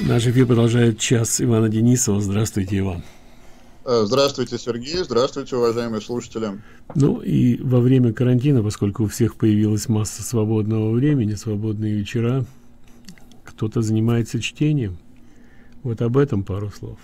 Наш эфир продолжает час Ивана Денисова. Здравствуйте, Иван. Здравствуйте, Сергей. Здравствуйте, уважаемые слушатели. Ну и во время карантина, поскольку у всех появилась масса свободного времени, свободные вечера, кто-то занимается чтением. Вот об этом пару слов.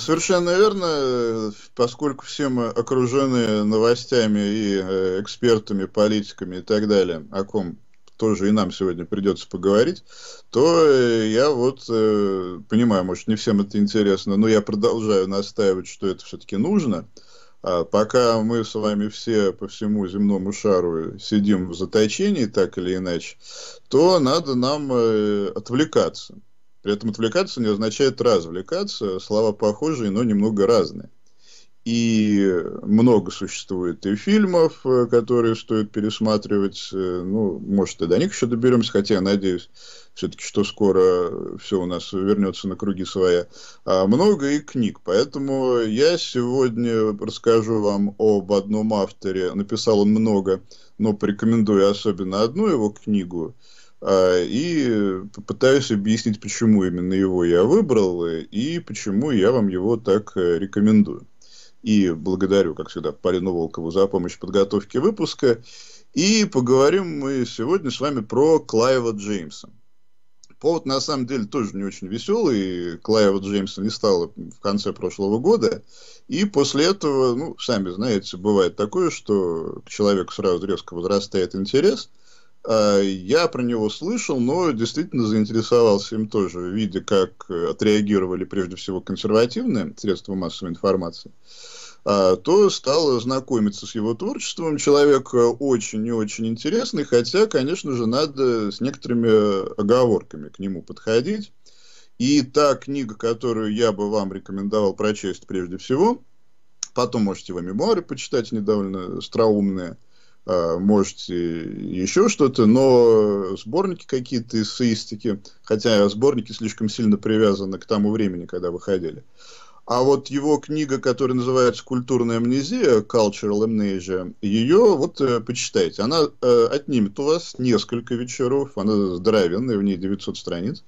Совершенно верно, поскольку все мы окружены новостями и экспертами, политиками и так далее, о ком тоже и нам сегодня придется поговорить, то я вот понимаю, может, не всем это интересно, но я продолжаю настаивать, что это все-таки нужно. А пока мы с вами все по всему земному шару сидим в заточении, так или иначе, то надо нам отвлекаться. При этом отвлекаться не означает развлекаться, слова похожие, но немного разные. И много существует и фильмов, которые стоит пересматривать, ну, может, и до них еще доберемся, хотя я надеюсь, все-таки, что скоро все у нас вернется на круги своя, а много и книг. Поэтому я сегодня расскажу вам об одном авторе, написал он много, но порекомендую особенно одну его книгу, и попытаюсь объяснить, почему именно его я выбрал и почему я вам его так рекомендую. И благодарю, как всегда, Полину Волкову за помощь в подготовке выпуска. И поговорим мы сегодня с вами про Клайва Джеймса. Повод, на самом деле, тоже не очень веселый. Клайва Джеймса не стало в конце прошлого года. И после этого, ну, сами знаете, бывает такое, что к человеку сразу резко возрастает интерес. Я про него слышал, но действительно заинтересовался им тоже, видя, как отреагировали прежде всего консервативные средства массовой информации, то стал знакомиться с его творчеством. Человек очень и очень интересный, хотя, конечно же, надо с некоторыми оговорками к нему подходить. И та книга, которую я бы вам рекомендовал прочесть прежде всего, потом можете его мемуары почитать, они довольно остроумные, можете еще что-то, но сборники какие-то, эссеистики, хотя сборники слишком сильно привязаны к тому времени, когда выходили. А вот его книга, которая называется «Культурная амнезия», Cultural Amnesia, ее вот почитайте. Она отнимет у вас несколько вечеров, она здоровенная, в ней 900 страниц,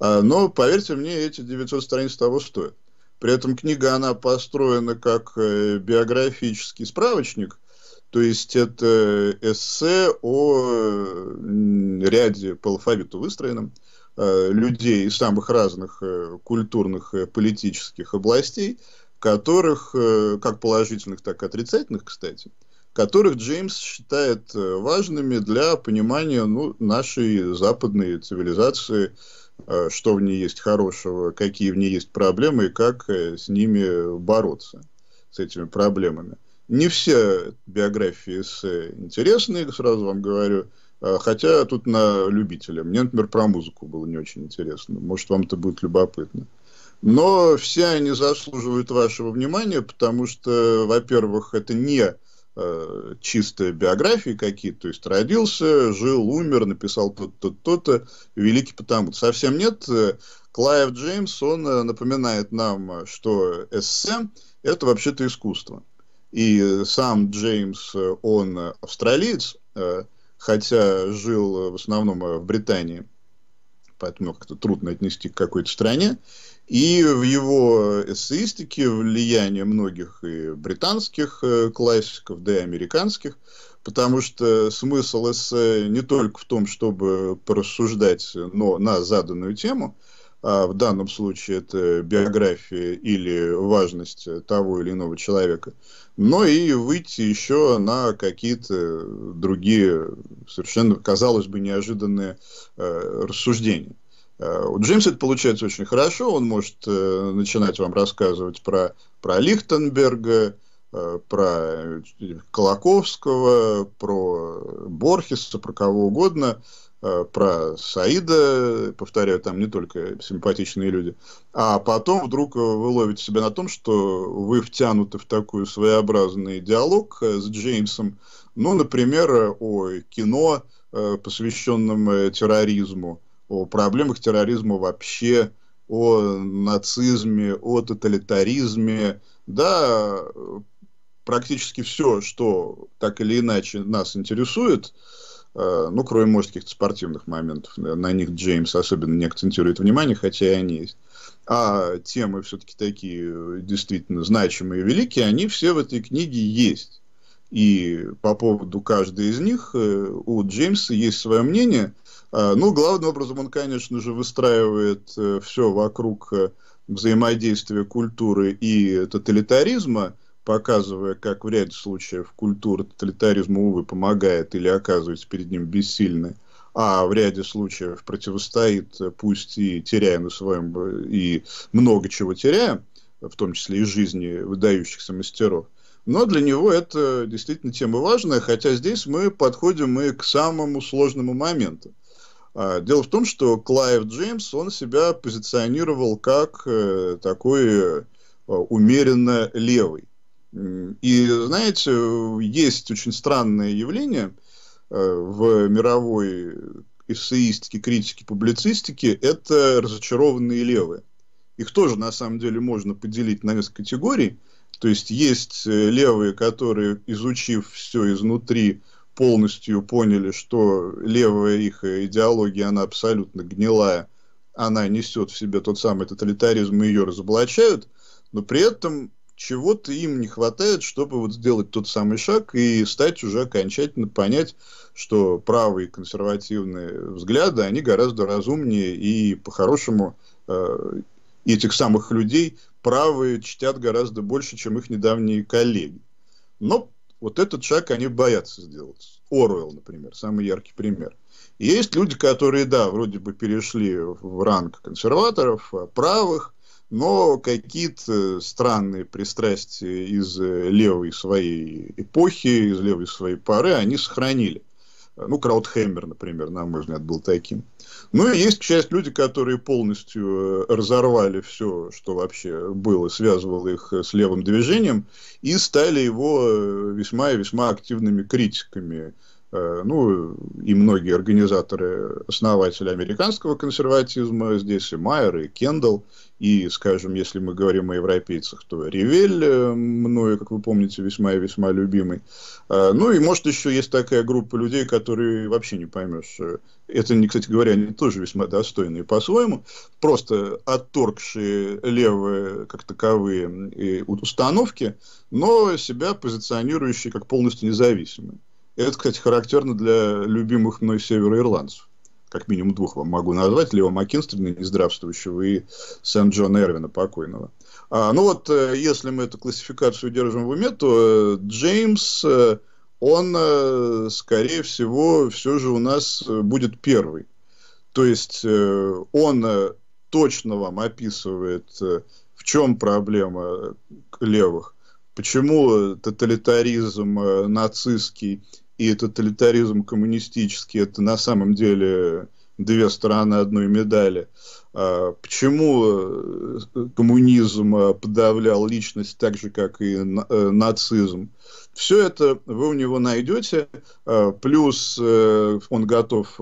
но, поверьте мне, эти 900 страниц того стоят. При этом книга, она построена как биографический справочник. То есть, это эссе о ряде по алфавиту выстроенном людей из самых разных культурных, политических областей, которых, как положительных, так и отрицательных, кстати, которых Джеймс считает важными для понимания, ну, нашей западной цивилизации, что в ней есть хорошего, какие в ней есть проблемы и как с ними бороться, с этими проблемами. Не все биографии интересные, сразу вам говорю, хотя тут на любителя. Мне, например, про музыку было не очень интересно, может, вам это будет любопытно. Но все они заслуживают вашего внимания, потому что, во-первых, это не чистые биографии какие-то, то есть родился, жил, умер, написал то-то, то-то, великий потому-то. Совсем нет. Клайв Джеймс, он напоминает нам, что эссе – это вообще-то искусство. И сам Джеймс, он австралиец, хотя жил в основном в Британии, поэтому как-то трудно отнести к какой-то стране. И в его эссеистике влияние многих и британских классиков, да и американских, потому что смысл эссе не только в том, чтобы порассуждать, но на заданную тему. В данном случае это биография или важность того или иного человека, но и выйти еще на какие-то другие, совершенно, казалось бы, неожиданные рассуждения. У Джеймса это получается очень хорошо, он может начинать вам рассказывать про Лихтенберга, про Колаковского, про Борхеса, про кого угодно, про Саида, повторяю, там не только симпатичные люди, а потом вдруг вы ловите себя на том, что вы втянуты в такой своеобразный диалог с Джеймсом, ну, например, о кино, посвященном терроризму, о проблемах терроризма вообще, о нацизме, о тоталитаризме, да, практически все, что так или иначе нас интересует, ну, кроме, может, каких-то спортивных моментов, на них Джеймс особенно не акцентирует внимание, хотя и они есть. А темы все-таки такие действительно значимые и великие, они все в этой книге есть. И по поводу каждой из них у Джеймса есть свое мнение. Ну, главным образом он, конечно же, выстраивает все вокруг взаимодействия культуры и тоталитаризма, показывая, как в ряде случаев культура тоталитаризму, увы, помогает или оказывается перед ним бессильной, а в ряде случаев противостоит, пусть и теряя на своем, и много чего теряя, в том числе и жизни выдающихся мастеров. Но для него это действительно тема важная, хотя здесь мы подходим и к самому сложному моменту. Дело в том, что Клайв Джеймс, он себя позиционировал как такой умеренно левый. И, знаете, есть очень странное явление в мировой эссеистике, критике, публицистике. Это разочарованные левые. Их тоже, на самом деле, можно поделить на несколько категорий. То есть, есть левые, которые, изучив все изнутри, полностью поняли, что левая их идеология, она абсолютно гнилая. Она несет в себе тот самый тоталитаризм, и ее разоблачают. Но при этом чего-то им не хватает, чтобы вот сделать тот самый шаг и стать уже окончательно понять, что правые консервативные взгляды, они гораздо разумнее, и по-хорошему этих самых людей правые чтят гораздо больше, чем их недавние коллеги. Но вот этот шаг они боятся сделать. Оруэлл, например, самый яркий пример. И есть люди, которые, да, вроде бы перешли в ранг консерваторов, правых, но какие-то странные пристрастия из левой своей эпохи, из левой своей поры они сохранили. Ну, Краутхаммер, например, на мой взгляд, был таким. Ну, и есть часть людей, которые полностью разорвали все, что вообще было, связывало их с левым движением, и стали его весьма и весьма активными критиками. Ну, и многие организаторы, основатели американского консерватизма, здесь и Майер, и Кендал, и, скажем, если мы говорим о европейцах, то Ревель, мною, как вы помните, весьма и весьма любимый. Ну, и, может, еще есть такая группа людей, которые вообще не поймешь. Это, кстати говоря, они тоже весьма достойные по-своему, просто отторгшие левые, как таковые, установки, но себя позиционирующие как полностью независимые. Это, кстати, характерно для любимых мной североирландцев. Как минимум двух вам могу назвать. Лева Маккинстрена, нездравствующего, и Сент-Джона Эрвина, покойного. Ну вот, если мы эту классификацию держим в уме, то Джеймс, он, скорее всего, все же у нас будет первый. То есть, он точно вам описывает, в чем проблема левых. Почему тоталитаризм нацистский и тоталитаризм коммунистический — это на самом деле две стороны одной медали. Почему коммунизм подавлял личность так же, как и нацизм. Все это вы у него найдете. Плюс он готов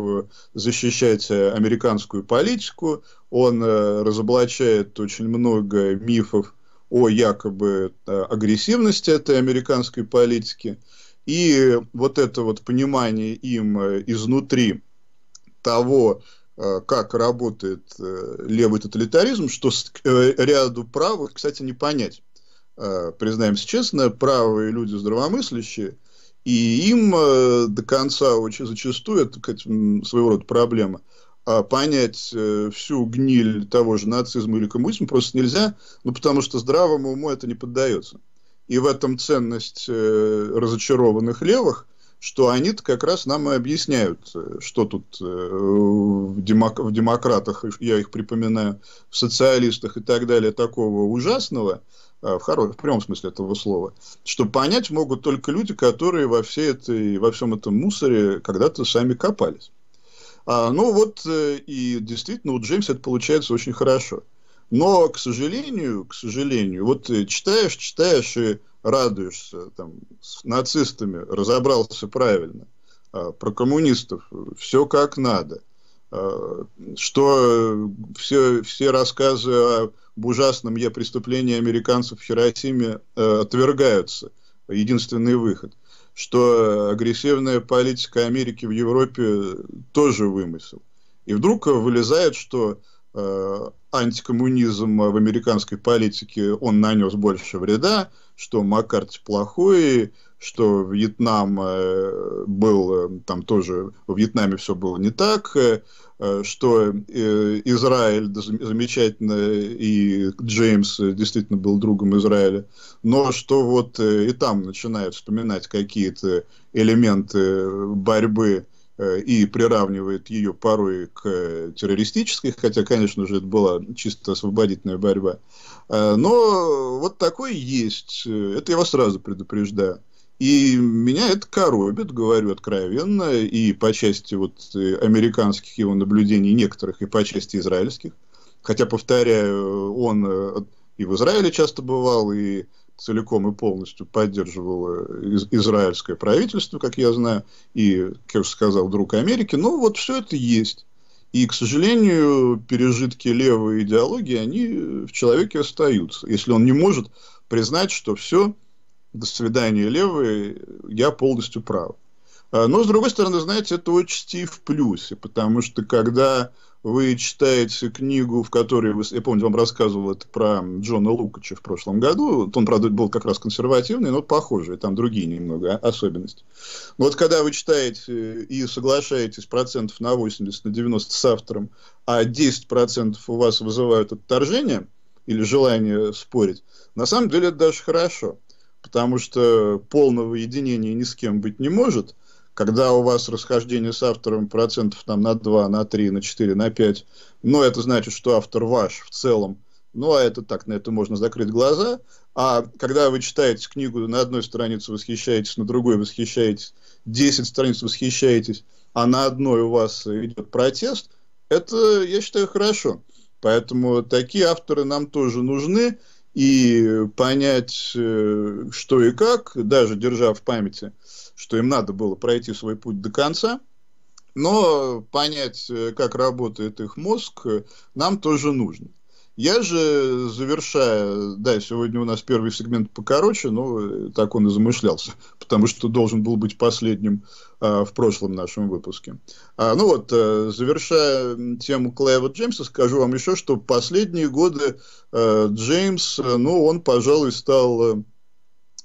защищать американскую политику. Он разоблачает очень много мифов о якобы агрессивности этой американской политики. И вот это вот понимание им изнутри того, как работает левый тоталитаризм, что ряду правых, кстати, не понять. Признаемся честно, правые люди здравомыслящие, и им до конца очень зачастую, это, кстати, своего рода проблема, понять всю гниль того же нацизма или коммунизма просто нельзя, ну, потому что здравому уму это не поддается. И в этом ценность разочарованных левых, что они-то как раз нам и объясняют, что тут в демократах, я их припоминаю, в социалистах и так далее, такого ужасного, в прямом смысле этого слова, что понять могут только люди, которые во всем этом мусоре когда-то сами копались. Ну вот, и действительно у Джеймса это получается очень хорошо. Но, к сожалению, вот читаешь и радуешься, там, с нацистами разобрался правильно, про коммунистов все как надо, что все рассказы об ужасном преступлении американцев в Хиросиме отвергаются, единственный выход. что агрессивная политика Америки в Европе тоже вымысел. И вдруг вылезает, что антикоммунизм в американской политике, он нанес больше вреда, что Маккарти плохой, что Вьетнам был, там тоже в Вьетнаме все было не так, что Израиль замечательно, и Джеймс действительно был другом Израиля, но что вот и там начинают вспоминать какие-то элементы борьбы и приравнивает ее порой к террористической, хотя, конечно же, это была чисто освободительная борьба. Но вот такой есть, это я вас сразу предупреждаю. И меня это коробит, говорю откровенно, и по части вот американских его наблюдений некоторых, и по части израильских. Хотя, повторяю, он и в Израиле часто бывал, и целиком и полностью поддерживало израильское правительство, как я знаю, и, как я уже сказал, друг Америки. Но вот все это есть. И, к сожалению, пережитки левой идеологии, они в человеке остаются. Если он не может признать, что все, до свидания, левые, я полностью прав. Но, с другой стороны, знаете, это отчасти в плюсе, потому что, когда вы читаете книгу, в которой, я помню, вам рассказывал это про Джона Лукача в прошлом году, он, правда, был как раз консервативный, но похожий, там другие немного особенности. Но вот когда вы читаете и соглашаетесь процентов на 80, на 90 с автором, а 10% у вас вызывают отторжение или желание спорить, на самом деле это даже хорошо, потому что полного единения ни с кем быть не может. Когда у вас расхождение с автором процентов там, на 2, на 3, на 4, на 5, но это значит, что автор ваш в целом, ну, а это так, на это можно закрыть глаза. А когда вы читаете книгу, на одной странице восхищаетесь, на другой восхищаетесь, 10 страниц восхищаетесь, а на одной у вас идет протест, это, я считаю, хорошо. Поэтому такие авторы нам тоже нужны. И понять, что и как, даже держа в памяти, что им надо было пройти свой путь до конца, но понять, как работает их мозг, нам тоже нужно. Я же, завершая, да, сегодня у нас первый сегмент покороче, но так он и замышлялся, потому что должен был быть последним в прошлом нашем выпуске. Ну вот, завершая тему Клайва Джеймса, скажу вам еще, что последние годы Джеймс, ну, он, пожалуй, стал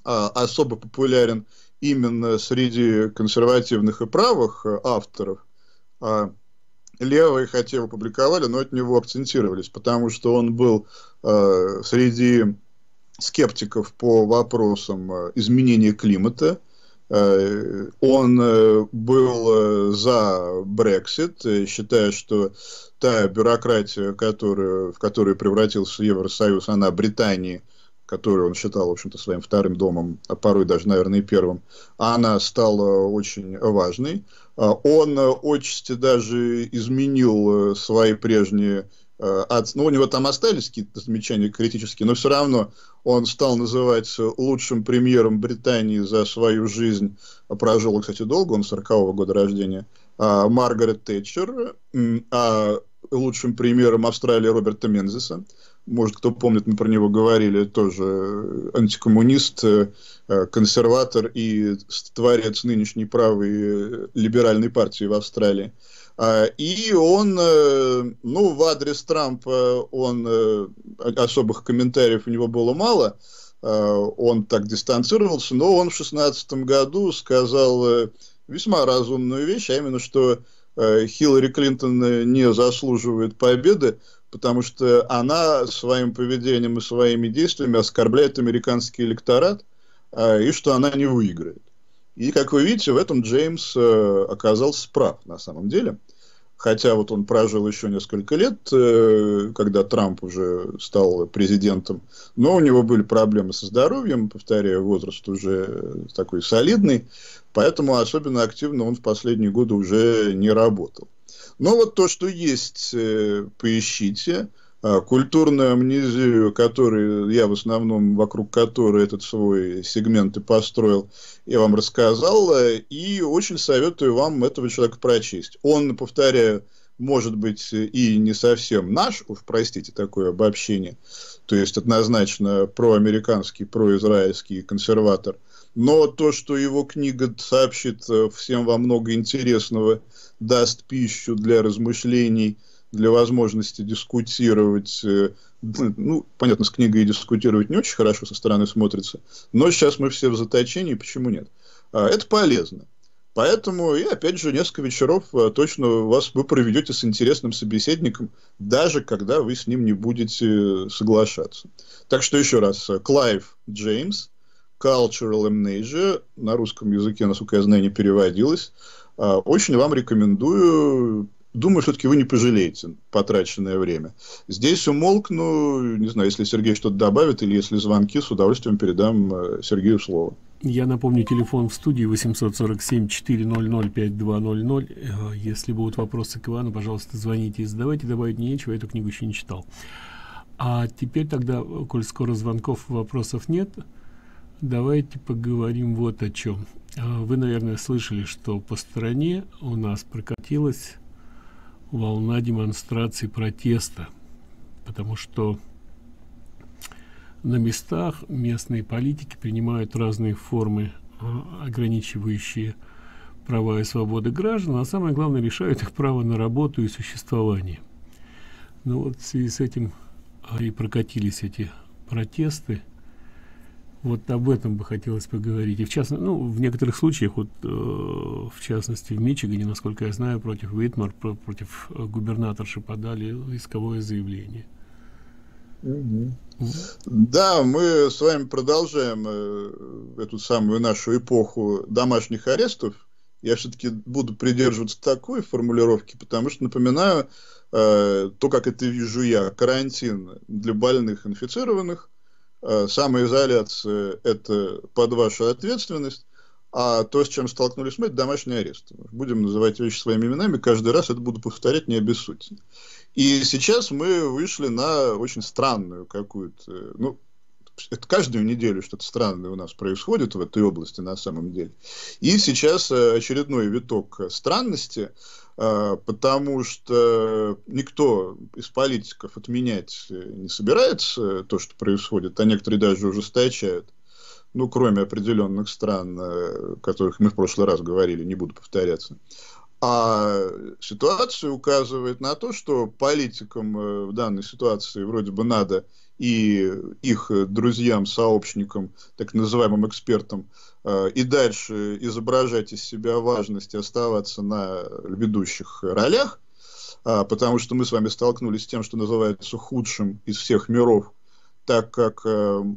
особо популярен именно среди консервативных и правых авторов. Левые, хотя его публиковали, но от него абсентировались, потому что он был среди скептиков по вопросам изменения климата, он был за Брексит, считая, что та бюрократия, в которую превратился Евросоюз, она Британии, которую он считал, в общем-то, своим вторым домом, а порой даже, наверное, и первым, она стала очень важной. Он отчасти даже изменил свои прежние... Ну, у него там остались какие-то замечания критические, но все равно он стал называть лучшим премьером Британии за свою жизнь. Прожил, кстати, долго, он 40-го года рождения. Маргарет Тэтчер, а лучшим премьером Австралии Роберта Мензеса. Может, кто помнит, мы про него говорили, тоже антикоммунист, консерватор и творец нынешней правой либеральной партии в Австралии. И он, ну, в адрес Трампа он особых комментариев у него было мало, он так дистанцировался, но он в 2016 году сказал весьма разумную вещь, а именно, что Хиллари Клинтон не заслуживает победы, потому что она своим поведением и своими действиями оскорбляет американский электорат, и что она не выиграет. И, как вы видите, в этом Джеймс оказался прав на самом деле. Хотя вот он прожил еще несколько лет, когда Трамп уже стал президентом, но у него были проблемы со здоровьем, повторяю, возраст уже такой солидный, поэтому особенно активно он в последние годы уже не работал. Но вот то, что есть, поищите. Культурную амнезию, которую я в основном, вокруг которой этот свой сегмент и построил, я вам рассказал. И очень советую вам этого человека прочесть. Он, повторяю, может быть и не совсем наш, уж простите такое обобщение, то есть однозначно проамериканский, произраильский консерватор. Но то, что его книга сообщит всем во много интересного, даст пищу для размышлений, для возможности дискутировать. Ну, понятно, с книгой дискутировать не очень хорошо со стороны смотрится, но сейчас мы все в заточении, почему нет? Это полезно. Поэтому, и опять же, несколько вечеров точно вы проведете с интересным собеседником, даже когда вы с ним не будете соглашаться. Так что еще раз, Клайв Джеймс, Cultural Amnesia, на русском языке, насколько я знаю, не переводилось. Очень вам рекомендую. Думаю, все-таки вы не пожалеете потраченное время. Здесь умолкну, не знаю, если Сергей что-то добавит, или если звонки, с удовольствием передам Сергею слово. Я напомню, телефон в студии 847-400-5200. Если будут вопросы к Ивану, пожалуйста, звоните и задавайте. Добавить нечего, я эту книгу еще не читал. А теперь тогда, коль скоро звонков и вопросов нет, давайте поговорим вот о чем. Вы, наверное, слышали, что по стране у нас прокатилась волна демонстраций протеста, потому что на местах местные политики принимают разные формы, ограничивающие права и свободы граждан, а самое главное, лишают их права на работу и существование. Ну вот в связи с этим и прокатились эти протесты. Вот об этом бы хотелось поговорить. И в частности, ну, в некоторых случаях, вот, в частности, в Мичигане, насколько я знаю, против Уитмер, против губернаторши подали исковое заявление. Да, мы с вами продолжаем эту самую нашу эпоху домашних арестов. Я все-таки буду придерживаться такой формулировки, потому что, напоминаю, то, как это вижу я, карантин для больных инфицированных, самоизоляция – это под вашу ответственность, а то, с чем столкнулись мы, это домашний арест. Будем называть вещи своими именами, каждый раз это буду повторять, не обессудьте. И сейчас мы вышли на очень странную какую-то... Ну, это каждую неделю что-то странное у нас происходит в этой области на самом деле. И сейчас очередной виток странности, потому что никто из политиков отменять не собирается то, что происходит, а некоторые даже ужесточают. Ну, кроме определенных стран, о которых мы в прошлый раз говорили, не буду повторяться. А ситуация указывает на то, что политикам в данной ситуации вроде бы надо и их друзьям, сообщникам, так называемым экспертам, и дальше изображать из себя важность и оставаться на ведущих ролях, потому что мы с вами столкнулись с тем, что называется худшим из всех миров, так как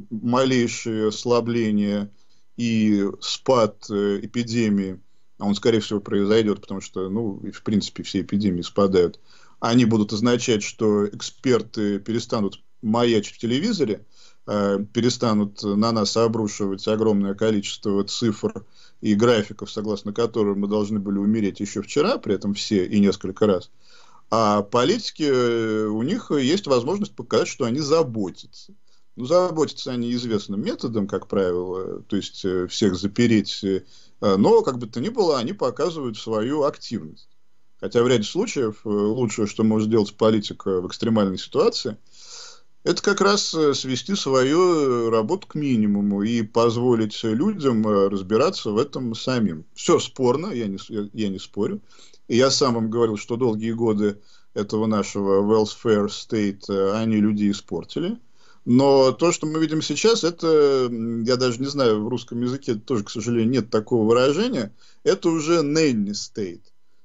малейшее ослабление и спад эпидемии, а он, скорее всего, произойдет, потому что, ну, в принципе, все эпидемии спадают, они будут означать, что эксперты перестанут маячить в телевизоре, перестанут на нас обрушивать огромное количество цифр и графиков, согласно которым мы должны были умереть еще вчера, при этом все и несколько раз. А политики, у них есть возможность показать, что они заботятся. Ну, заботятся они известным методом, как правило, то есть всех запереть, но, как бы то ни было, они показывают свою активность. Хотя в ряде случаев лучшее, что может делать политик в экстремальной ситуации, это как раз свести свою работу к минимуму и позволить людям разбираться в этом самим. Все спорно, я не спорю. И я сам вам говорил, что долгие годы этого нашего welfare state они людей испортили. Но то, что мы видим сейчас, это, я даже не знаю, в русском языке тоже, к сожалению, нет такого выражения, это уже nanny state.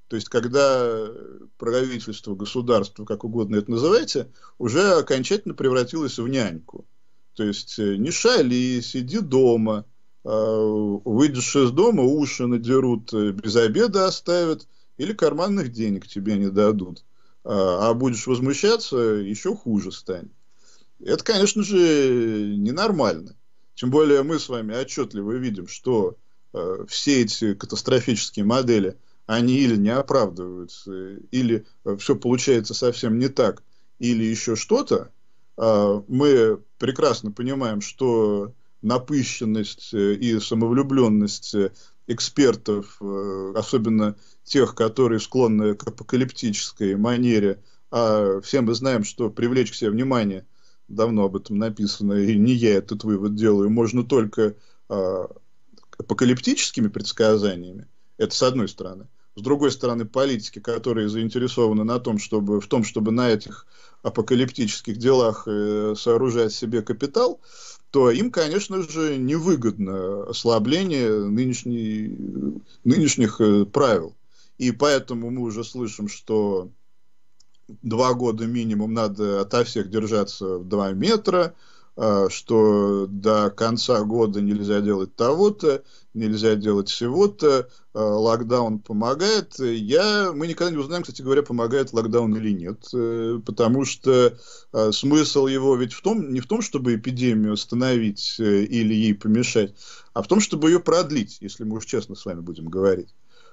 То есть, когда правительство, государство, как угодно это называйте, уже окончательно превратилось в няньку. То есть, не шали, сиди дома, выйдешь из дома, уши надерут, без обеда оставят, или карманных денег тебе не дадут. А будешь возмущаться, еще хуже станет. Это, конечно же, ненормально. Тем более, мы с вами отчетливо видим, что все эти катастрофические модели, они или не оправдываются, или все получается совсем не так, или еще что-то. Мы прекрасно понимаем, что напыщенность и самовлюбленность экспертов, особенно тех, которые склонны к апокалиптической манере, а все мы знаем, что привлечь к себе внимание, давно об этом написано, и не я этот вывод делаю, можно только апокалиптическими предсказаниями, это с одной стороны. С другой стороны, политики, которые заинтересованы в том, чтобы на этих апокалиптических делах сооружать себе капитал, то им, конечно же, невыгодно ослабление нынешних правил. И поэтому мы уже слышим, что 2 года минимум надо ото всех держаться в 2 метра, что до конца года нельзя делать того-то, нельзя делать всего-то, локдаун помогает. Мы никогда не узнаем, кстати говоря, помогает локдаун или нет, потому что смысл его ведь не в том, чтобы эпидемию остановить или ей помешать, а в том, чтобы ее продлить, если мы уж честно с вами будем говорить.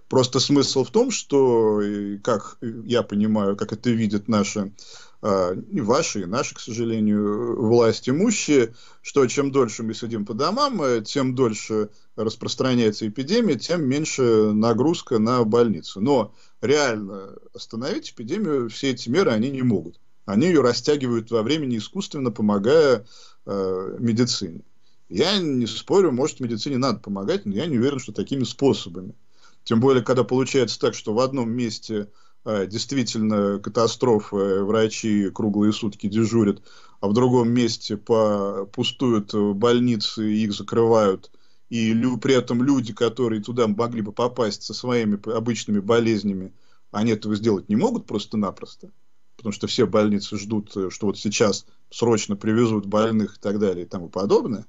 Просто смысл в том, что, как я понимаю, как это видят наши, к сожалению, власть имущие, что чем дольше мы сидим по домам, тем дольше распространяется эпидемия, тем меньше нагрузка на больницу. Но реально остановить эпидемию все эти меры они не могут. Они ее растягивают во времени искусственно, помогая медицине. Я не спорю, может, медицине надо помогать, но я не уверен, что такими способами. Тем более, когда получается так, что в одном месте действительно катастрофа, врачи круглые сутки дежурят, а в другом месте пустуют больницы, их закрывают, и при этом люди, которые туда могли бы попасть со своими обычными болезнями, они этого сделать не могут просто-напросто, потому что все больницы ждут, что вот сейчас срочно привезут больных и так далее и тому подобное,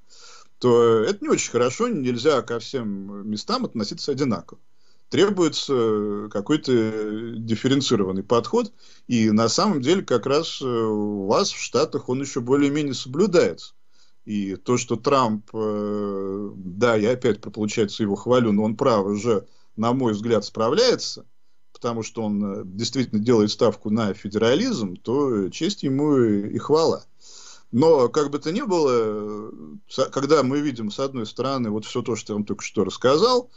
то это не очень хорошо, нельзя ко всем местам относиться одинаково. Требуется какой-то дифференцированный подход, и на самом деле как раз у вас в Штатах он еще более-менее соблюдается. И то, что Трамп, да, я опять, получается, его хвалю, но он, право же, на мой взгляд, справляется, потому что он действительно делает ставку на федерализм, то честь ему и хвала. Но, как бы то ни было, когда мы видим, с одной стороны, вот все то, что я вам только что рассказал,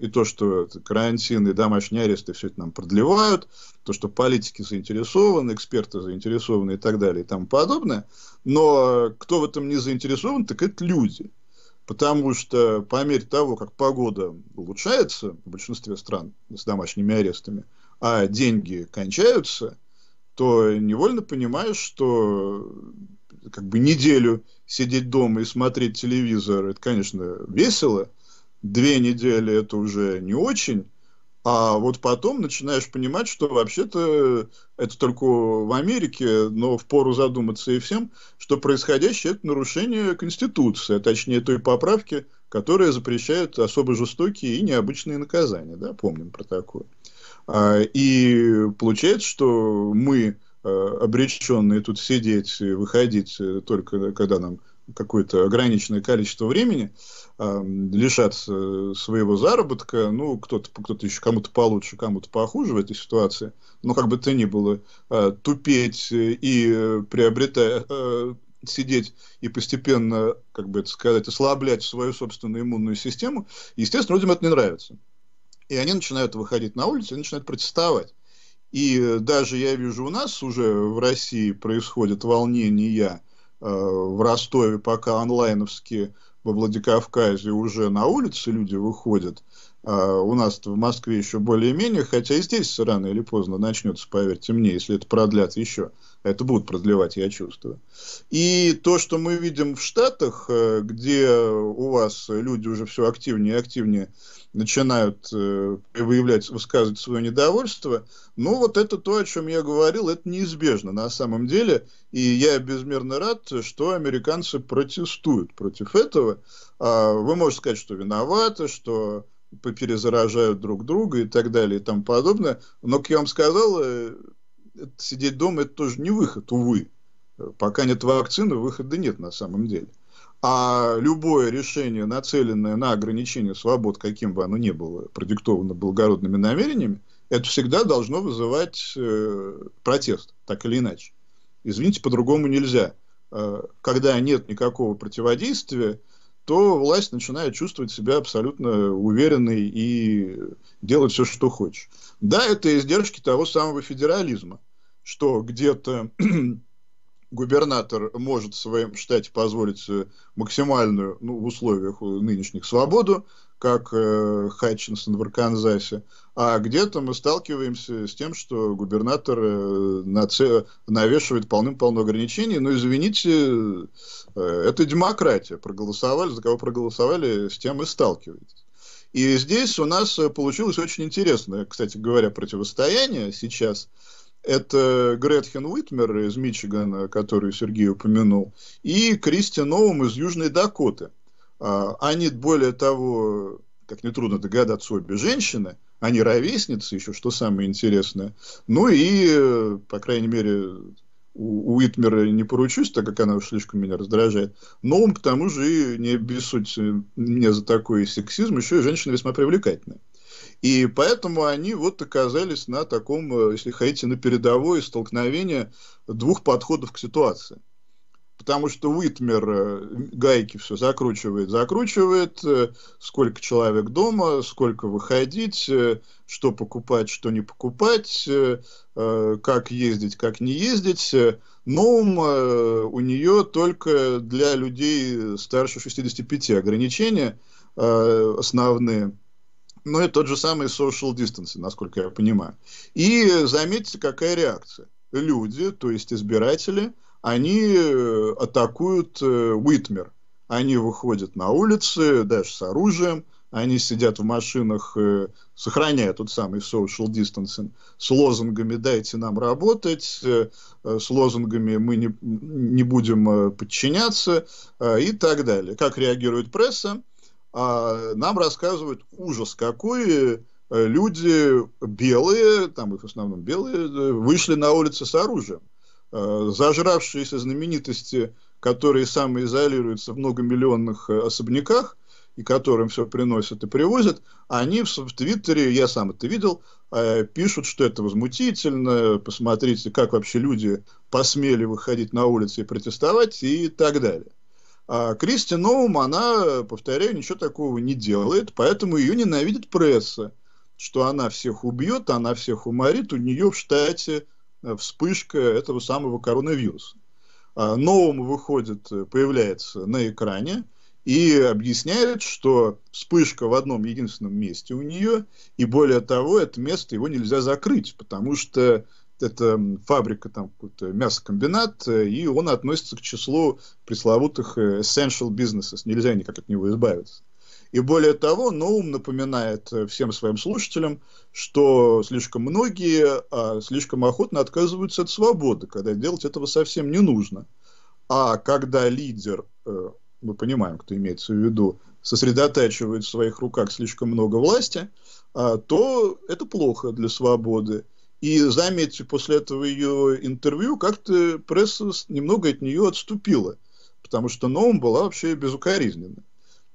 и то, что карантин и домашние аресты все это нам продлевают, то, что политики заинтересованы, эксперты заинтересованы и так далее и тому подобное, но кто в этом не заинтересован, так это люди. Потому что по мере того, как погода улучшается в большинстве стран с домашними арестами, а деньги кончаются, то невольно понимаешь, что как бы неделю сидеть дома и смотреть телевизор, это, конечно, весело, 2 недели это уже не очень, а вот потом начинаешь понимать, что вообще-то это только в Америке, но впору задуматься и всем, что происходящее это нарушение Конституции, а точнее той поправки, которая запрещает особо жестокие и необычные наказания, да, помним про такое. И получается, что мы обреченные тут сидеть и выходить только когда нам какое-то ограниченное количество времени, лишаться своего заработка, ну, кто-то еще кому-то получше, кому-то похуже в этой ситуации, но как бы то ни было, тупеть и приобретать, сидеть и постепенно, как бы это сказать, ослаблять свою собственную иммунную систему, естественно, людям это не нравится. И они начинают выходить на улицу, они начинают протестовать. И даже я вижу, у нас уже в России происходят волнения, в Ростове пока онлайновские, во Владикавказе уже на улице люди выходят, у нас в Москве еще более-менее, хотя и здесь рано или поздно начнется, поверьте мне, если это продлят еще, это будут продлевать, я чувствую. И то, что мы видим в Штатах, где у вас люди уже все активнее и активнее начинают высказывать свое недовольство, ну вот это то, о чем я говорил, это неизбежно на самом деле, и я безмерно рад, что американцы протестуют против этого. Вы можете сказать, что виноваты, что перезаражают друг друга и так далее и тому подобное, но, как я вам сказал, сидеть дома это тоже не выход, увы, пока нет вакцины, выхода нет на самом деле. А любое решение, нацеленное на ограничение свобод, каким бы оно ни было, продиктовано благородными намерениями, это всегда должно вызывать протест, так или иначе. Извините, по-другому нельзя. Когда нет никакого противодействия, то власть начинает чувствовать себя абсолютно уверенной и делать все, что хочешь. Да, это издержки того самого федерализма, что где-то... губернатор может в своем штате позволить максимальную, ну, в условиях нынешних, свободу, как Хатчинсон в Арканзасе, а где-то мы сталкиваемся с тем, что губернатор навешивает полным-полно ограничений. Но, извините, это демократия. Проголосовали, за кого проголосовали, с тем и сталкиваетесь. И здесь у нас получилось очень интересное, кстати говоря, противостояние сейчас. Это Гретхен Уитмер из Мичигана, которую Сергей упомянул, и Кристи Ноэм из Южной Дакоты. Они, более того, как нетрудно догадаться, обе женщины, они ровесницы еще, что самое интересное. Ну и, по крайней мере, у Уитмера не поручусь, так как она уж слишком меня раздражает. Но он, к тому же, и не обессудьте мне за такой сексизм, еще и женщина весьма привлекательная. И поэтому они вот оказались на таком, если хотите, на передовое столкновение двух подходов к ситуации. Потому что Уитмер гайки все закручивает, сколько человек дома, сколько выходить, что покупать, что не покупать, как ездить, как не ездить. Но у нее только для людей старше 65 ограничения основные. Но и тот же самый social distancing, насколько я понимаю. И заметьте, какая реакция. Люди, то есть избиратели, они атакуют Уитмер. Они выходят на улицы, даже с оружием, они сидят в машинах, сохраняя тот самый social distancing, с лозунгами «дайте нам работать», с лозунгами «мы не будем подчиняться» и так далее. Как реагирует пресса? Нам рассказывают ужас, какой люди белые, там их в основном белые, вышли на улицы с оружием. Зажравшиеся знаменитости, которые самоизолируются в многомиллионных особняках и которым все приносят и привозят, они в Твиттере, я сам это видел, пишут, что это возмутительно, посмотрите, как вообще люди посмели выходить на улицы и протестовать и так далее. А Кристи Ноэм, она, повторяю, ничего такого не делает, поэтому ее ненавидит пресса, что она всех убьет, она всех уморит, у нее в штате вспышка этого самого коронавируса. Ноэм выходит, появляется на экране и объясняет, что вспышка в одном единственном месте у нее, и более того, это место его нельзя закрыть, потому что это фабрика, там какой-то мясокомбинат, и он относится к числу пресловутых essential businesses. Нельзя никак от него избавиться. И более того, Ноэм напоминает всем своим слушателям, что слишком многие слишком охотно отказываются от свободы, когда делать этого совсем не нужно. А когда лидер, мы понимаем, кто имеется в виду, сосредотачивает в своих руках слишком много власти, то это плохо для свободы. И, заметьте, после этого ее интервью как-то пресса немного от нее отступила, потому что Ноэм была вообще безукоризненна.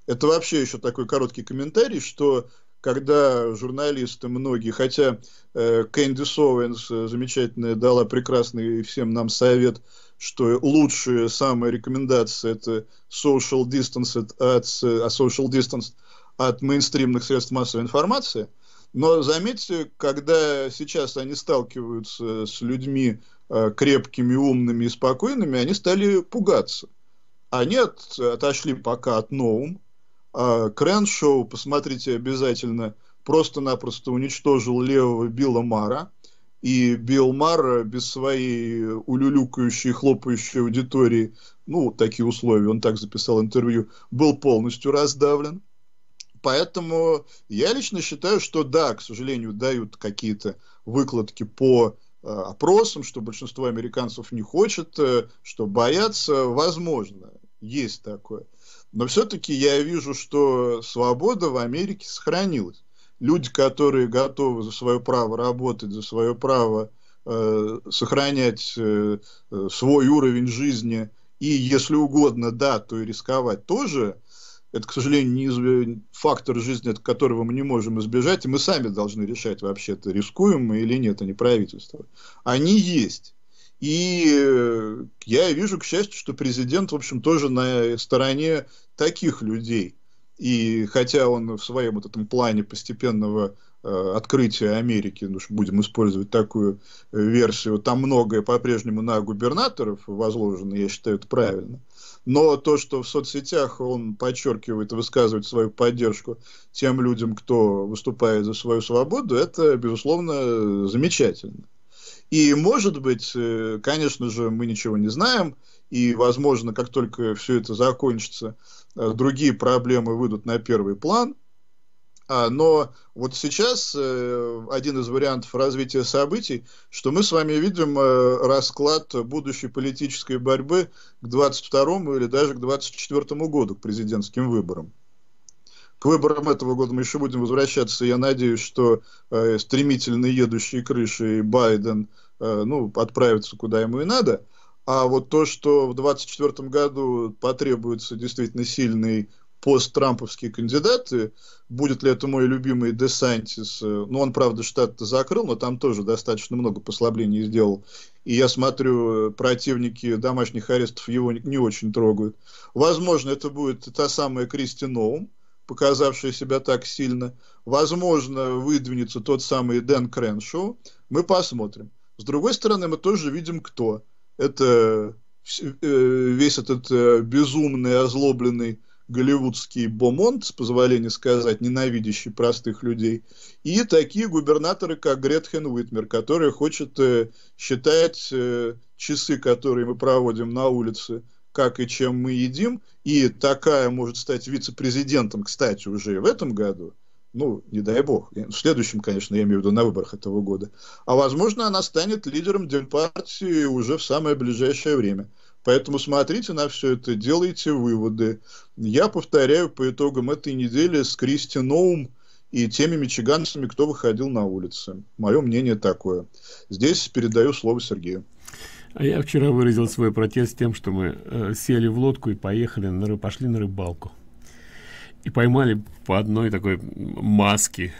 Это вообще еще такой короткий комментарий, что когда журналисты многие, хотя Кэндис Оуэнс замечательная дала прекрасный всем нам совет, что лучшая самая рекомендация – это social distance от мейнстримных средств массовой информации. Но заметьте, когда сейчас они сталкиваются с людьми крепкими, умными и спокойными, они стали пугаться. Они отошли пока от Ноэм. Креншоу, посмотрите обязательно, просто-напросто уничтожил левого Билла Мара. И Билл Мар без своей улюлюкающей, хлопающей аудитории, ну, такие условия, он так записал интервью, был полностью раздавлен. Поэтому я лично считаю, что да, к сожалению, дают какие-то выкладки по опросам, что большинство американцев не хочет, что боятся, возможно, есть такое. Но все-таки я вижу, что свобода в Америке сохранилась. Люди, которые готовы за свое право работать, за свое право сохранять свой уровень жизни и, если угодно, да, то и рисковать тоже. Это, к сожалению, не фактор жизни, от которого мы не можем избежать, и мы сами должны решать, вообще-то, рискуем мы или нет, а не правительство. Они есть. И я вижу, к счастью, что президент, в общем, тоже на стороне таких людей. И хотя он в своем вот этом плане постепенного открытия Америки, ну, будем использовать такую версию, там многое по-прежнему на губернаторов возложено, я считаю, это правильно. Но то, что в соцсетях он подчеркивает и высказывает свою поддержку тем людям, кто выступает за свою свободу, это, безусловно, замечательно. И, может быть, конечно же, мы ничего не знаем, и, возможно, как только все это закончится, другие проблемы выйдут на первый план. Но вот сейчас один из вариантов развития событий, что мы с вами видим расклад будущей политической борьбы к 22-му или даже к 24-му году, к президентским выборам. К выборам этого года мы еще будем возвращаться. Я надеюсь, что стремительно едущие крыши Байден отправится куда ему и надо. А вот то, что в 2024 году потребуется действительно сильный посттрамповские кандидаты, будет ли это мой любимый де Сантис, он, правда, штат-то закрыл, но там тоже достаточно много послаблений сделал, и я смотрю, противники домашних арестов его не очень трогают. Возможно, это будет та самая Кристи Ноэм, показавшая себя так сильно, возможно, выдвинется тот самый Дэн Креншоу, мы посмотрим. С другой стороны, мы тоже видим, кто. Это весь этот безумный, озлобленный голливудский бомонд, с позволения сказать, ненавидящий простых людей, и такие губернаторы, как Гретхен Уитмер, которая хочет считать часы, которые мы проводим на улице, как и чем мы едим, и такая может стать вице-президентом, кстати, уже в этом году, не дай бог, в следующем, конечно, я имею в виду на выборах этого года, а возможно, она станет лидером демпартии уже в самое ближайшее время. Поэтому смотрите на все это, делайте выводы. Я повторяю, по итогам этой недели с Кристи Ноэм и теми мичиганцами, кто выходил на улицы. Мое мнение такое. Здесь передаю слово Сергею. А я вчера выразил свой протест тем, что мы сели в лодку и пошли на рыбалку. И поймали по одной такой маске.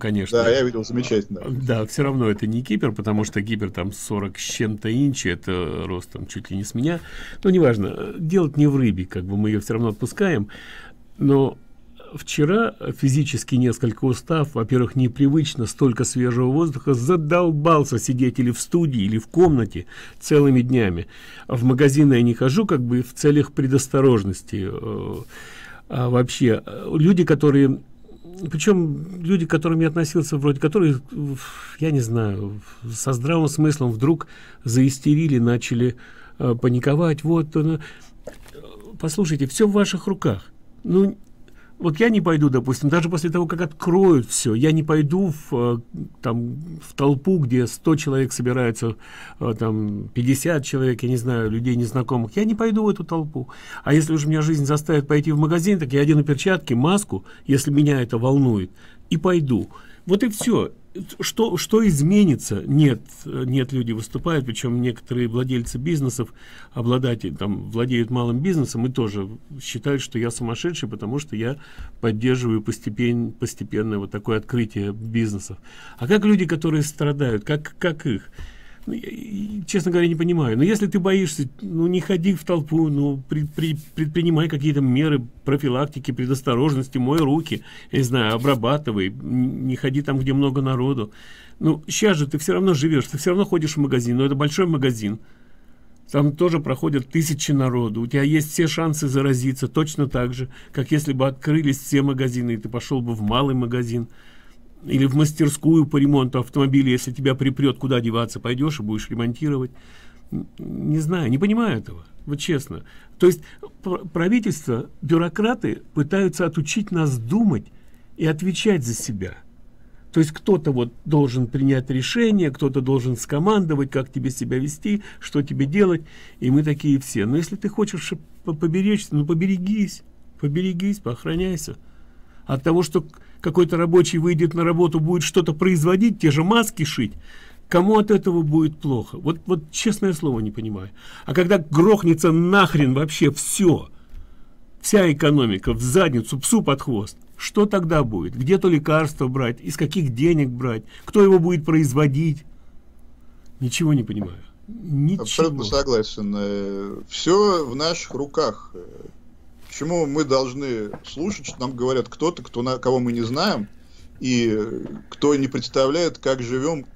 Конечно. Да, я видел, замечательно. Да, все равно это не кипер, потому что кипер там 40 с чем-то инчи, это рост там чуть ли не с меня. Но неважно, делать не в рыбе, мы ее все равно отпускаем. Но вчера физически несколько устав, во-первых, непривычно столько свежего воздуха, задолбался сидеть или в студии, или в комнате целыми днями. В магазины я не хожу, в целях предосторожности. А вообще люди, которые, причем люди, к которым я относился, вроде которые, я не знаю, со здравым смыслом, вдруг заистерили, начали паниковать. Послушайте, все в ваших руках. Я не пойду, допустим, даже после того, как откроют все, я не пойду в толпу, где 100 человек собирается, там 50 человек, я не знаю, людей незнакомых, я не пойду в эту толпу. А если уж меня жизнь заставит пойти в магазин, так я одену перчатки, маску, если меня это волнует, и пойду. Вот и все. Что изменится? Нет, люди выступают, причем некоторые владельцы бизнесов, обладатели, владеют малым бизнесом и тоже считают, что я сумасшедший, потому что я поддерживаю постепенно вот такое открытие бизнесов. А как люди, которые страдают, как их? Я, честно говоря, не понимаю. Но если ты боишься, не ходи в толпу, предпринимай какие-то меры профилактики, предосторожности, мой руки, я не знаю, обрабатывай, не ходи там, где много народу. Сейчас же ты все равно живешь, ты все равно ходишь в магазин, но это большой магазин. Там тоже проходят тысячи народу, у тебя есть все шансы заразиться, точно так же, как если бы открылись все магазины, и ты пошел бы в малый магазин. Или в мастерскую по ремонту автомобиля, если тебя припрет, куда деваться, пойдешь и будешь ремонтировать. Не знаю, не понимаю этого, честно. То есть правительство, бюрократы пытаются отучить нас думать и отвечать за себя. То есть кто-то должен принять решение, кто-то должен скомандовать, как тебе себя вести, что тебе делать, и мы такие все. Но если ты хочешь поберечься, поберегись, поохраняйся. От того, что какой-то рабочий выйдет на работу, будет что-то производить, те же маски шить, кому от этого будет плохо? Честное слово, не понимаю. А когда грохнется нахрен вообще все, вся экономика в задницу, псу под хвост, что тогда будет? Где то лекарство брать, из каких денег брать, кто его будет производить? Ничего не понимаю. Ничего. Абсолютно согласен. Все в наших руках. Почему мы должны слушать, что нам говорят кто-то, кого мы не знаем, и кто не представляет, как живет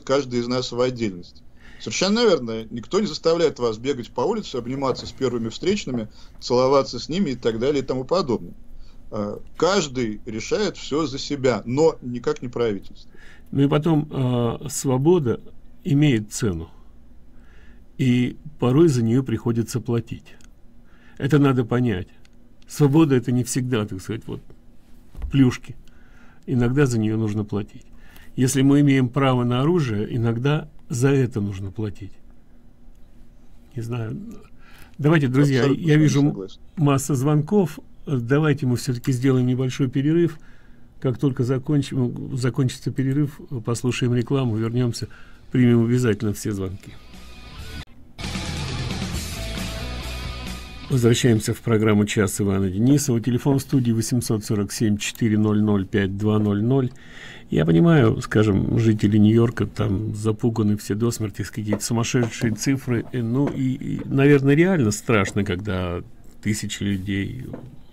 каждый из нас в отдельности? Совершенно верно. Никто не заставляет вас бегать по улице, обниматься с первыми встречными, целоваться с ними и так далее и тому подобное. Каждый решает все за себя, но никак не правительство. Ну и потом, свобода имеет цену. И порой за нее приходится платить. Это надо понять. Свобода — это не всегда, так сказать, вот плюшки. Иногда за нее нужно платить. Если мы имеем право на оружие, иногда за это нужно платить. Не знаю. Давайте, друзья, абсолютно, я вижу масса звонков. Давайте мы все-таки сделаем небольшой перерыв. Как только закончится перерыв, послушаем рекламу, вернемся, примем обязательно все звонки. Возвращаемся в программу «Час Ивана Денисова». Телефон студии 847-400-5200. Я понимаю, скажем, жители Нью-Йорка там запуганы все до смерти, какие-то сумасшедшие цифры. Ну и, наверное, реально страшно, когда тысячи людей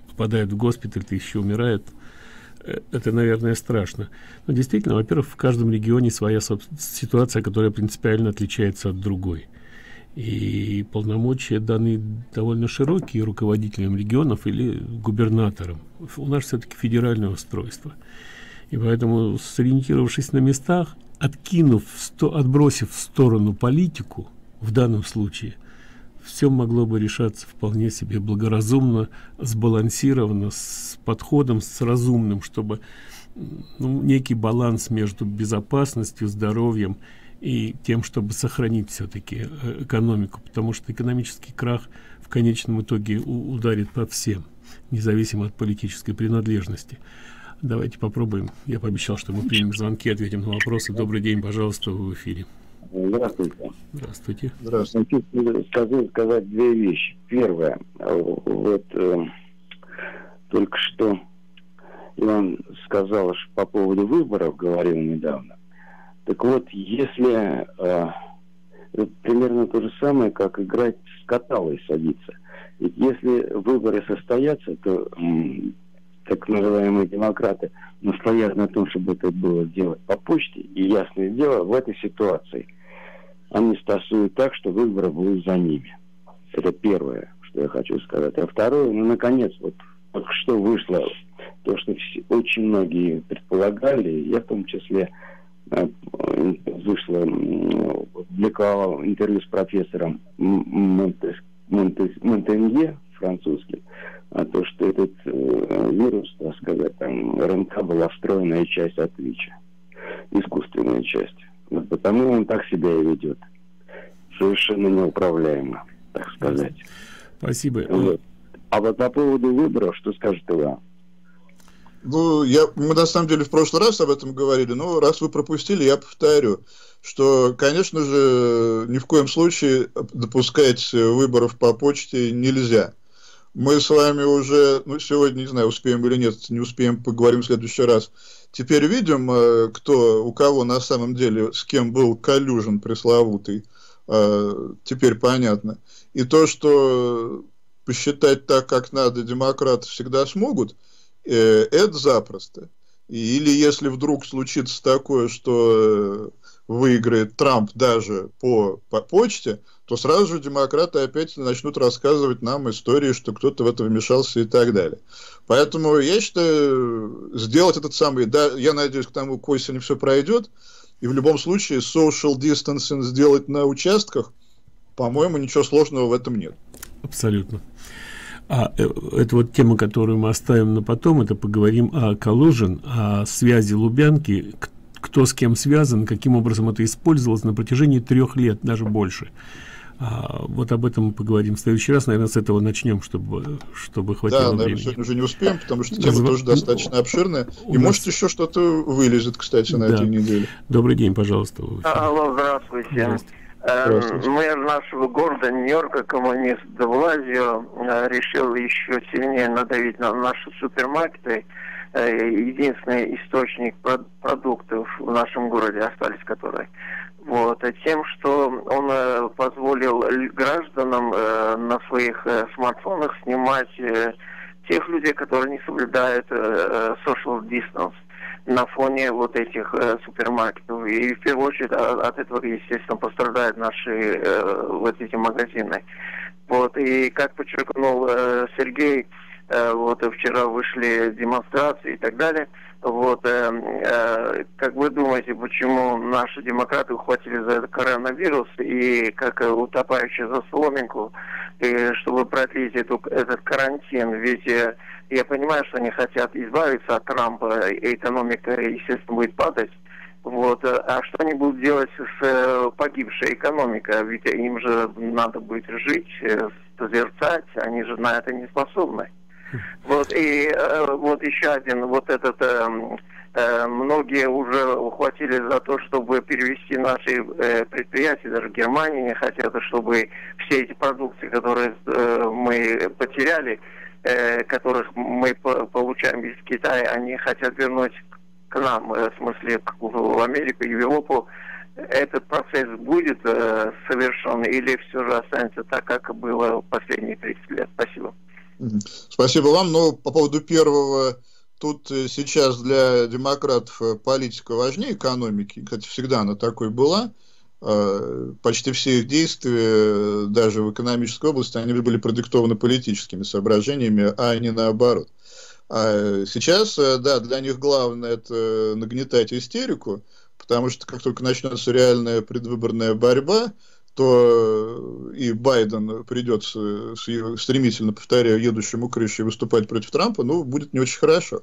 попадают в госпиталь, тысячи умирают. Это, наверное, страшно. Но действительно, во-первых, в каждом регионе своя ситуация, которая принципиально отличается от другой. И полномочия даны довольно широкие руководителям регионов или губернаторам. У нас все-таки федеральное устройство. И поэтому, сориентировавшись на местах, отбросив в сторону политику, в данном случае, все могло бы решаться вполне себе благоразумно, сбалансированно, с подходом, с разумным, чтобы некий баланс между безопасностью, здоровьем и тем, чтобы сохранить все-таки экономику, потому что экономический крах в конечном итоге ударит по всем, независимо от политической принадлежности. Давайте попробуем. Я пообещал, что мы примем звонки, ответим на вопросы. Добрый день, пожалуйста, вы в эфире. Здравствуйте. Здравствуйте. Здравствуйте. Хочу сказать две вещи. Первое. Вот только что Иван сказал, что по поводу выборов говорил недавно. Так вот, если это примерно то же самое, как играть с каталой садиться. Ведь если выборы состоятся, то так называемые демократы настоят на том, чтобы это было делать по почте. И ясное дело, в этой ситуации они стасуют так, что выборы будут за ними. Это первое, что я хочу сказать. А второе, ну, наконец, вот только что вышло то, что очень многие предполагали, я в том числе... вышло, публиковал интервью с профессором Монтенье, французским, о том, что этот вирус, так сказать, там, РНК была встроенная часть от ВИЧа, искусственная часть. Вот потому он так себя и ведет. Совершенно неуправляемо, так сказать. Спасибо. Вот. А вот по поводу выборов, что скажете вам? Ну, мы на самом деле в прошлый раз об этом говорили, но раз вы пропустили, я повторю, что, конечно же, ни в коем случае допускать выборов по почте нельзя. Мы с вами уже, ну, сегодня, не знаю, успеем или нет, не успеем, поговорим в следующий раз. Теперь видим, у кого на самом деле, с кем был коллюжен пресловутый, теперь понятно. И то, что посчитать так, как надо, демократы всегда смогут, это запросто. Или если вдруг случится такое, что выиграет Трамп даже по почте, то сразу же демократы опять начнут рассказывать нам истории, что кто-то в это вмешался и так далее. Поэтому я считаю, сделать этот самый... Да, я надеюсь, к тому, к осени все пройдет. И в любом случае social distancing сделать на участках, по-моему, ничего сложного в этом нет. Абсолютно. Это вот тема, которую мы оставим на потом, это поговорим о коллужен, о связи Лубянки, кто с кем связан, каким образом это использовалось на протяжении 3 лет, даже больше. Вот об этом мы поговорим в следующий раз, наверное, с этого начнем, чтобы хватило времени. Да, наверное, сегодня уже не успеем, потому что тема тоже достаточно обширная, и может еще что-то вылезет, кстати, на этой неделе. Добрый день, пожалуйста. Алло, здравствуйте. Здравствуйте. Мэр нашего города Нью-Йорка, коммунист де Блазио, решил еще сильнее надавить на наши супермаркеты. Единственный источник продуктов в нашем городе остались, которые... Вот, тем, что он позволил гражданам на своих смартфонах снимать тех людей, которые не соблюдают social distance. на фоне вот этих супермаркетов. И в первую очередь от этого, естественно, пострадают наши вот эти магазины. Вот. И как подчеркнул Сергей, вот вчера вышли демонстрации и так далее. Вот, как вы думаете, почему наши демократы ухватили за этот коронавирус и как утопающие за соломинку, чтобы продлить этот карантин? Ведь я понимаю, что они хотят избавиться от Трампа, и экономика, естественно, будет падать. Вот, а что они будут делать с погибшей экономикой? Ведь им же надо будет жить, созерцать, они же на это не способны. Вот, и вот еще один, вот этот, многие уже ухватили за то, чтобы перевести наши предприятия, даже в Германии хотят, чтобы все эти продукты, которые мы потеряли, которых мы получаем из Китая, они хотят вернуть к нам, в смысле, в Америку и в Европу. Этот процесс будет совершен или все же останется так, как было последние 30 лет? Спасибо. Спасибо вам. Но по поводу первого, тут сейчас для демократов политика важнее экономики. Кстати, всегда она такой была. Почти все их действия, даже в экономической области, они были продиктованы политическими соображениями, а не наоборот. А сейчас, да, для них главное это нагнетать истерику, потому что как только начнется реальная предвыборная борьба, то и Байден придется, стремительно повторяю, едущему крышей выступать против Трампа, ну, будет не очень хорошо.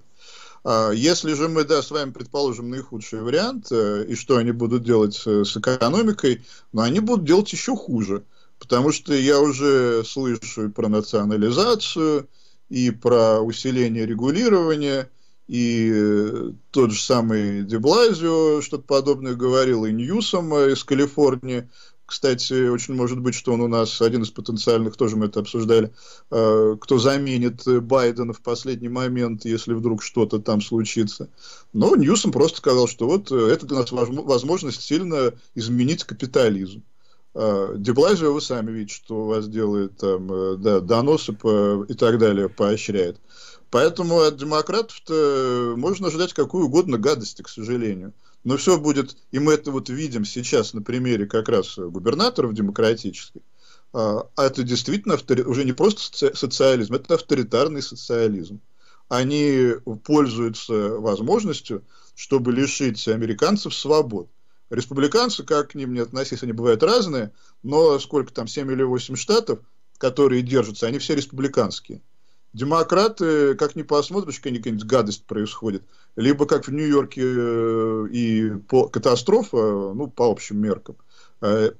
Если же мы, да, с вами предположим наихудший вариант, и что они будут делать с экономикой, но они будут делать еще хуже, потому что я уже слышу про национализацию, и про усиление регулирования, и тот же самый де Блазио что-то подобное говорил, и Ньюсом из Калифорнии. Кстати, очень может быть, что он у нас один из потенциальных, тоже мы это обсуждали, кто заменит Байдена в последний момент, если вдруг что-то там случится. Но Ньюсом просто сказал, что вот это для нас возможность сильно изменить капитализм. Де Блазио, вы сами видите, что у вас делает там, да, доносы и так далее, поощряет. Поэтому от демократов-то можно ожидать какую угодно гадости, к сожалению. Но все будет, и мы это вот видим сейчас на примере как раз губернаторов демократических. А это действительно уже не просто социализм, это авторитарный социализм. Они пользуются возможностью, чтобы лишить американцев свобод. Республиканцы, как к ним не относились, они бывают разные, но сколько там, 7 или 8 штатов, которые держатся, они все республиканские. Демократы, как ни посмотришь, какая-нибудь гадость происходит. Либо как в Нью-Йорке и катастрофа, ну, по общим меркам.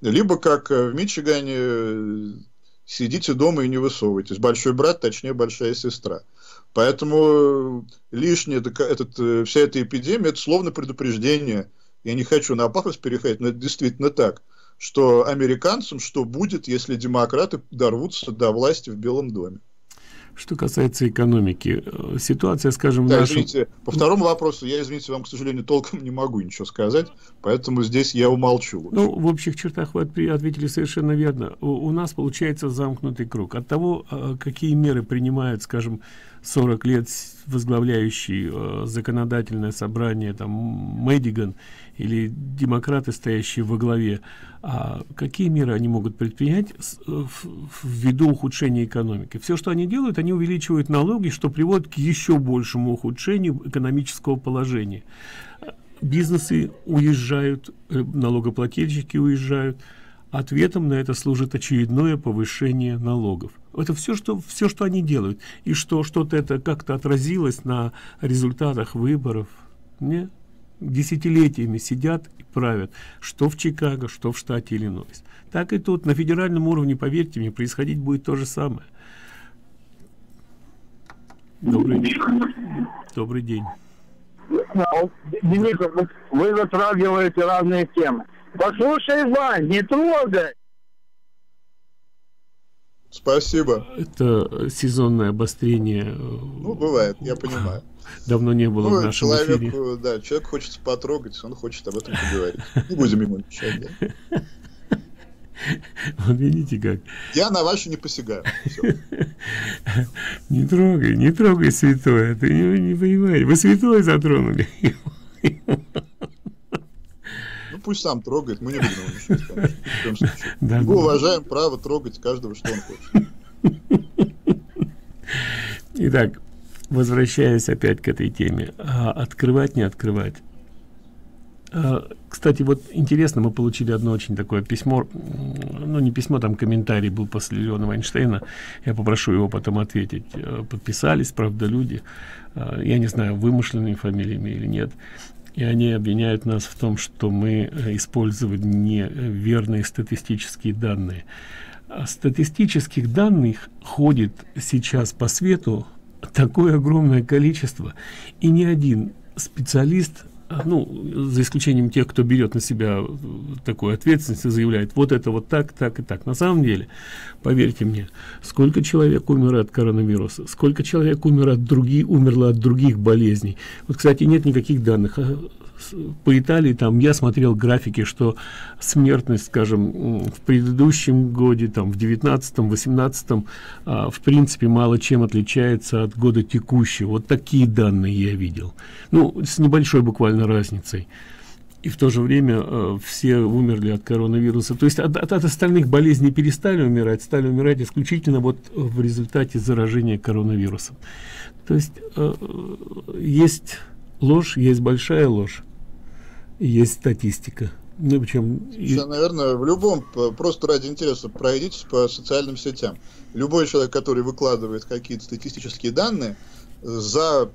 Либо как в Мичигане, сидите дома и не высовывайтесь. Большой брат, точнее, большая сестра. Поэтому лишняя вся эта эпидемия, это словно предупреждение. Я не хочу на пафос переходить, но это действительно так, что американцам что будет, если демократы дорвутся до власти в Белом доме. Что касается экономики, ситуация, скажем... Да, извините, по второму вопросу я, извините, вам, к сожалению, толком не могу ничего сказать, поэтому здесь я умолчу. Лучше. Ну, в общих чертах вы ответили совершенно верно. У нас получается замкнутый круг. От того, какие меры принимают, скажем, 40 лет возглавляющий законодательное собрание, там, Мэддиган или демократы, стоящие во главе, какие меры они могут предпринять ввиду ухудшения экономики? Все, что они делают, они увеличивают налоги, что приводит к еще большему ухудшению экономического положения. Бизнесы уезжают, налогоплательщики уезжают. Ответом на это служит очередное повышение налогов. Это все, что они делают. И что-то это как-то отразилось на результатах выборов. Нет? Десятилетиями сидят и правят, что в Чикаго, что в штате Иллинойс. Так и тут, на федеральном уровне, поверьте мне, происходить будет то же самое. Добрый день. Добрый день. Денис, вы затрагиваете разные темы. Послушай, Вань, не трогай. Спасибо. Это сезонное обострение. Ну, бывает, я понимаю. Давно не было, ну, в нашем эфире. Да, человек хочет потрогать, он хочет об этом поговорить. Не будем ему мешать. Вот видите как. Я на вашу не посягаю. Не трогай, не трогай святое. Ты не понимаешь. Вы святое затронули его. пусть сам трогает, мы не будем его мешать, конечно, в любом случае. Мы уважаем право трогать каждого, что он хочет. Итак, возвращаясь опять к этой теме, открывать, не открывать. Кстати, вот интересно, мы получили одно очень такое письмо, ну не письмо, там комментарий был после Леона Вайнштейна, я попрошу его потом ответить. Подписались, правда, люди, я не знаю, вымышленными фамилиями или нет, и они обвиняют нас в том, что мы использовали неверные статистические данные. Статистических данных ходит сейчас по свету такое огромное количество, и ни один специалист, ну, за исключением тех, кто берет на себя такую ответственность и заявляет, вот это вот так и так. На самом деле, поверьте мне, сколько человек умерло от коронавируса, сколько человек умерло от других болезней. Вот, кстати, нет никаких данных. По Италии там я смотрел графики, что смертность, скажем, в предыдущем годе, там, в 19-18, в принципе, мало чем отличается от года текущего. Вот такие данные я видел. Ну, с небольшой буквально разницей. И в то же время все умерли от коронавируса. То есть от остальных болезней перестали умирать, стали умирать исключительно вот в результате заражения коронавирусом. То есть есть ложь, есть большая ложь, есть статистика. Ну, причем... Сейчас, наверное, в любом, просто ради интереса, пройдитесь по социальным сетям. Любой человек, который выкладывает какие-то статистические данные за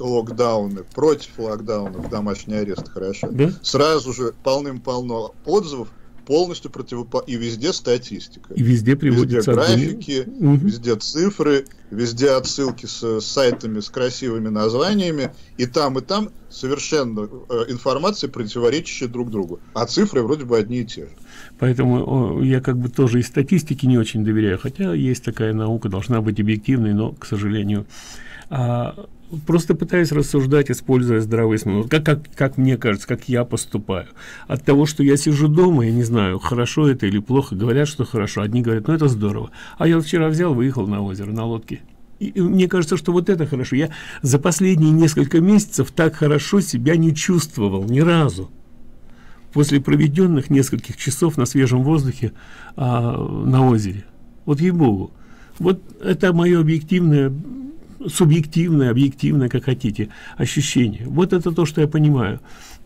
локдауны, против локдаунов, домашний арест, хорошо, да? Сразу же полным-полно отзывов, полностью противоположно, и везде статистика. И везде приводятся графики, везде цифры, везде отсылки с сайтами с красивыми названиями, и там совершенно информация, противоречащая друг другу, а цифры вроде бы одни и те же. Поэтому я как бы тоже и статистике не очень доверяю, хотя есть такая наука, должна быть объективной, но, к сожалению, просто пытаюсь рассуждать, используя здравый смысл, как мне кажется, как я поступаю. От того, что я сижу дома, я не знаю, хорошо это или плохо, говорят, что хорошо, одни говорят, ну это здорово, а я вчера взял, выехал на озеро на лодке, и мне кажется, что вот это хорошо. Я за последние несколько месяцев так хорошо себя не чувствовал ни разу. После проведенных нескольких часов на свежем воздухе на озере, вот ей-богу, вот это мое объективное, субъективное, объективное, как хотите, ощущение. Вот это то, что я понимаю.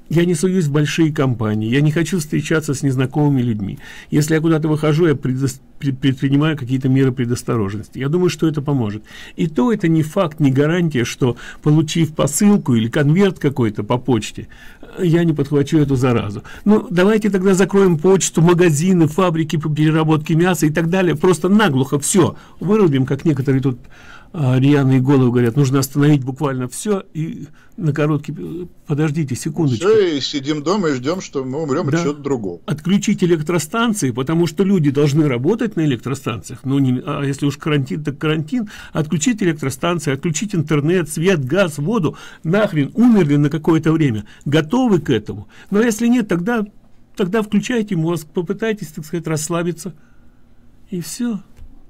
Я не суюсь в большие компании, я не хочу встречаться с незнакомыми людьми. Если я куда-то выхожу, я предпринимаю какие-то меры предосторожности. Я думаю, что это поможет. И то это не факт, не гарантия, что, получив посылку или конверт какой-то по почте, я не подхвачу эту заразу. Ну, давайте тогда закроем почту, магазины, фабрики по переработке мяса и так далее. Просто наглухо все вырубим, как некоторые тут... рьяные головы говорят, нужно остановить буквально все и на короткий... Подождите секундочку. Все, и сидим дома и ждем, что мы умрем, да, от чего-то другого. Отключить электростанции, потому что люди должны работать на электростанциях. Ну, не, а если уж карантин, так карантин. Отключить электростанции, отключить интернет, свет, газ, воду. Нахрен, умерли на какое-то время. Готовы к этому. Но если нет, тогда включайте мозг, попытайтесь, так сказать, расслабиться. И все.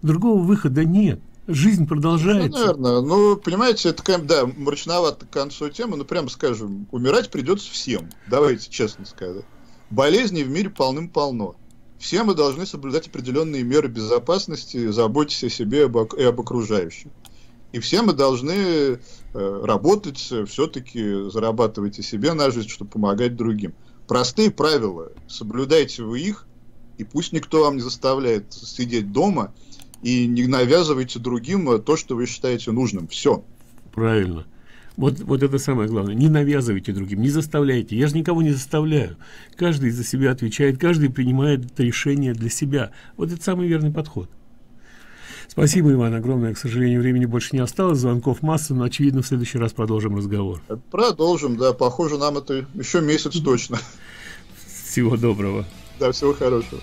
Другого выхода нет. Жизнь продолжается. Ну, наверное. Ну, понимаете, это, да, мрачновато к концу темы, но прямо скажем, умирать придется всем, давайте честно сказать. Болезней в мире полным-полно. Все мы должны соблюдать определенные меры безопасности, заботиться о себе и об окружающих. И все мы должны работать, все-таки зарабатывайте себе на жизнь, чтобы помогать другим. Простые правила, соблюдайте вы их, и пусть никто вам не заставляет сидеть дома, и не навязывайте другим то, что вы считаете нужным. Все. Правильно. Вот это самое главное. Не навязывайте другим, не заставляйте. Я же никого не заставляю. Каждый за себя отвечает, каждый принимает решение для себя. Вот это самый верный подход. Спасибо, Иван, огромное. К сожалению, времени больше не осталось, звонков масса, но, очевидно, в следующий раз продолжим разговор. Продолжим, да. Похоже, нам это еще месяц точно. Всего доброго. Да, всего хорошего.